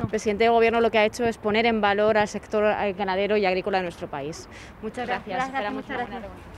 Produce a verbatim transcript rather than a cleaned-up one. El presidente del Gobierno lo que ha hecho es poner en valor al sector ganadero y agrícola de nuestro país. Muchas gracias. gracias, gracias muchas gracias.